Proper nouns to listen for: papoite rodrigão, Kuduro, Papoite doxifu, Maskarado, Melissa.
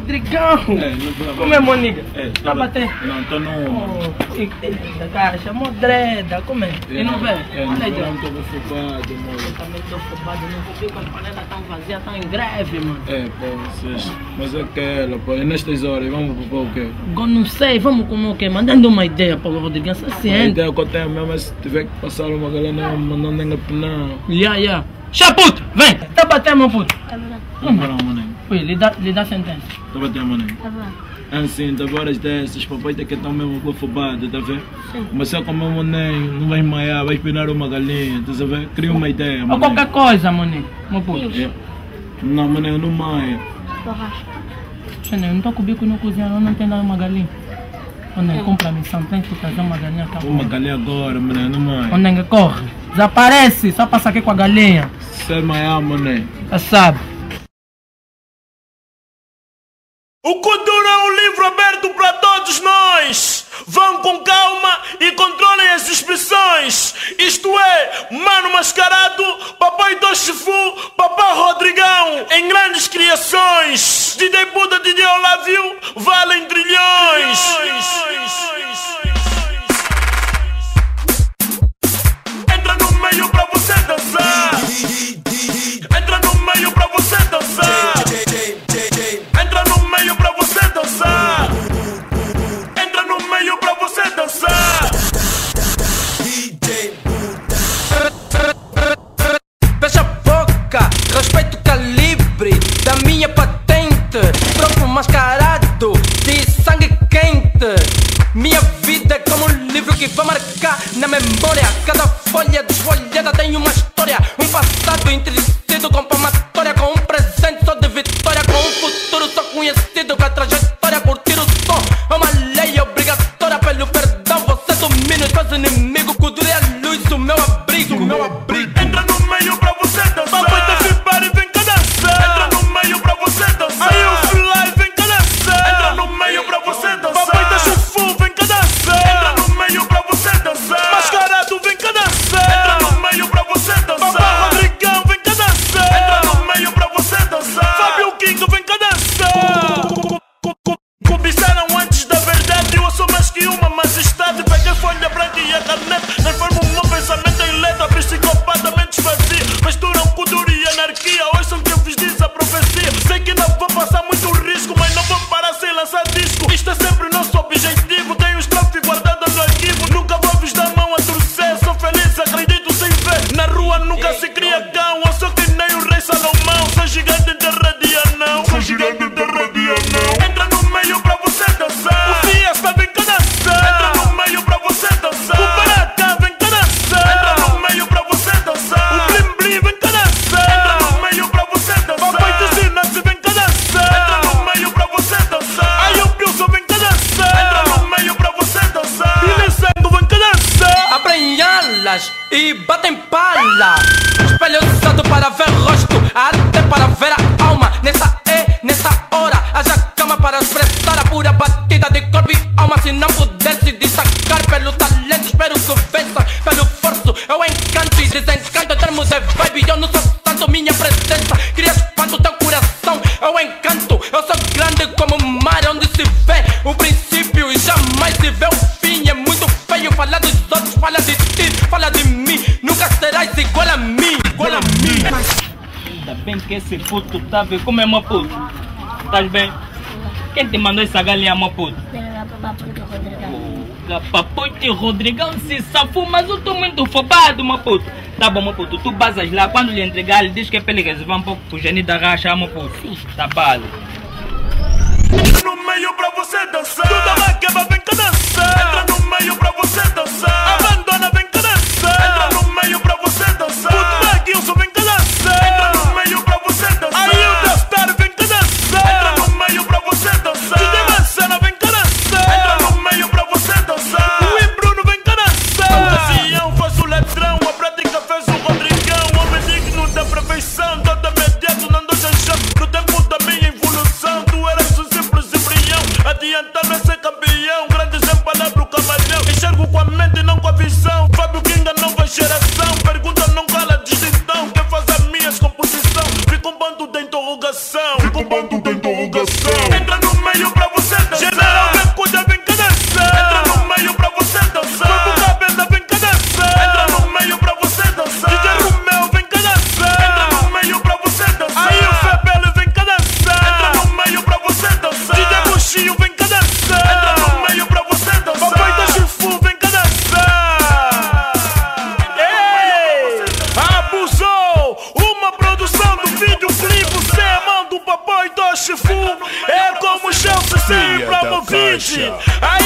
Rodrigão! Como é, Moniga? Tá batendo? Não, tô no... Cara, chamou Dreda, como é? E não vem? Não, tô focado, mano. Eu também tô focado, não vou ver que as panelas tão vazias, tão em greve, mano. Vocês... Mas aquela, pô, e nestas horas, vamos pro quê? Eu não sei, vamos comer o quê? Mandando uma ideia, pô, Rodrigão, você sente? A ideia que eu tenho mesmo é se tiver que passar uma galera, mandando em opinião. Chá, puto, vem! Tá batendo, meu puto? Vamos lá, mano. Ui, lhe dá sentença. Tá batendo, mano. Tá bom. Assim, de horas dessas, papoite que estão mesmo bofobado, tá vendo? Sim. Mas só como o neném, não vai esmaiar, vai espinar uma galinha, tá vendo? Cria uma ideia, mano. Ou qualquer coisa, mano. Meu puto. Não, mano, eu não maio. Porra. Não tô com o bico no cozinheiro, não tem nada uma galinha. Ô, neném, compra missão, tem que trazer uma galinha cá. Uma galinha agora, mano, não maio. Ô, neném, corre. Desaparece, só passar aqui com a galinha. Sei maior, mano. Já sabe. O Kuduro é um livro aberto para todos nós. Vão com calma e controlem as expressões. Isto é, Mano Maskarado, Papoite doxifu, Papá Rodrigão. Em grandes criações. De debuta de Deus lá viu, valem trilhões. Respeito o calibre da minha patente, próprio mascarado de sangue quente. Minha vida é como um livro que vai marcar na memória. Cada folha desfolhada tem uma história, um passado entristecido com palmatória, com um presente só de vitória, com um futuro só conhecido, com a trajetória. Curtir o som é uma lei obrigatória, pelo perdão você domina os seus inimigos. Kuduro é a luz, o meu abrigo, Entra no meio pra você dançar. E batem pala, espelho usado para ver rosto, até para ver a alma. Nessa hora, haja cama para expressar a pura batida de corpo e alma. Se não pudesse destacar pelo talento, espero sucesso, pelo forço, eu encanto e desencanto. Termos de vibe, eu não sou tanto, minha presença cria espanto, teu coração, eu encanto. Eu sou grande como o mar, onde se vê o princípio e jamais se vê o fim. É muito feio falar dos outros, fala de ti, fala de mim, nunca serás igual a mim, Ainda bem que esse puto tá vendo. Como é, meu puto? Estás bem? Quem te mandou essa galinha, meu puto? Papoite Rodrigão se safou, mas eu tô muito fobado, meu puto. Tá bom, meu puto, tu basas lá, quando lhe entregar, ele diz que é pra ele reservar um pouco pro Geni da Racha, meu puto. Sim. Tá bala. No meio pra você dançar, toda maqueba vem cá dançar. Entra no meio pra você dançar. Adiantando a ser campeão, grande sem palavra o cavalhão. Enxergo com a mente e não Mancha.